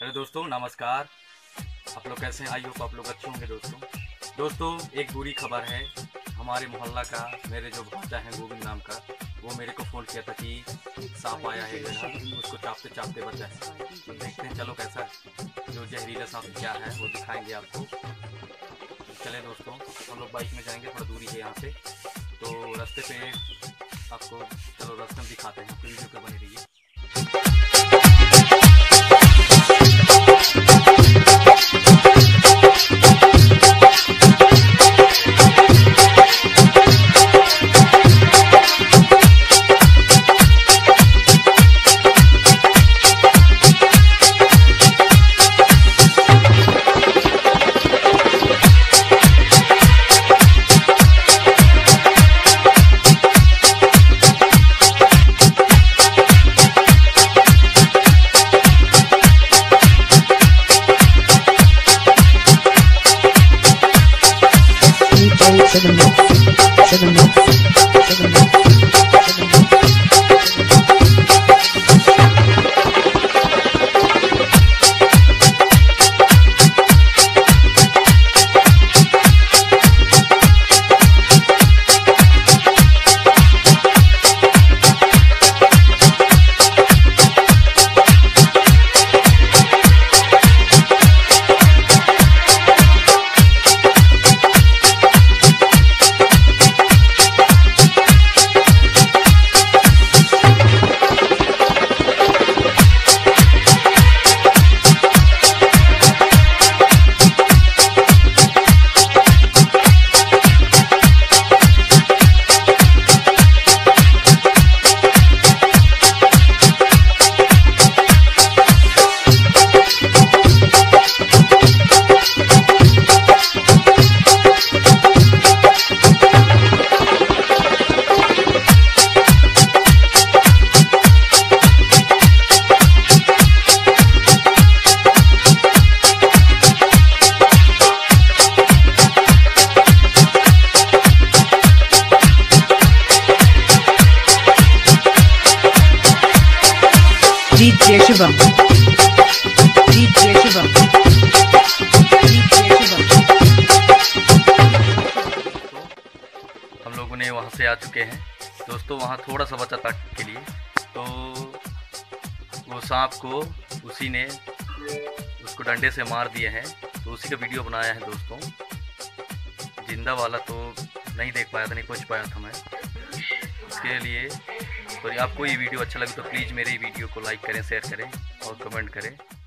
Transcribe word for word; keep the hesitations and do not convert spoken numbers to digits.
Hello दोस्तों, नमस्कार। आप लोग कैसे हैं? आई होप आप लोग अच्छे होंगे। दोस्तों दोस्तों एक बुरी खबर है हमारे मोहल्ला का। मेरे जो भांजा है गोविंद नाम का, वो मेरे को फ़ोन किया था कि सांप आया है, उसको चापते चापते बचा है। तो देखते हैं चलो कैसा जो जहरीला सांप क्या है वो दिखाएंगे आपको। चले दोस्तों, हम लोग बाइक में जाएंगे, थोड़ा दूरी है यहाँ से, तो रास्ते पे आपको चलो रास्ते में दिखाते हैं। आपको वीडियो पर बने रहिए। Sugar milk, sugar milk, sugar milk, sugar milk. D J Shivam, D J Shivam, D J Shivam। हम लोगों ने वहाँ से आ चुके हैं दोस्तों। वहाँ थोड़ा सा बचा था के लिए, तो वो सांप को उसी ने उसको डंडे से मार दिए हैं, तो उसी का वीडियो बनाया है दोस्तों। जिंदा वाला तो नहीं देख पाया था, नहीं पहुँच पाया था मैं, उसके लिए सॉरी। आपको ये वीडियो अच्छा लगे तो प्लीज़ मेरे वीडियो को लाइक करें, शेयर करें और कमेंट करें।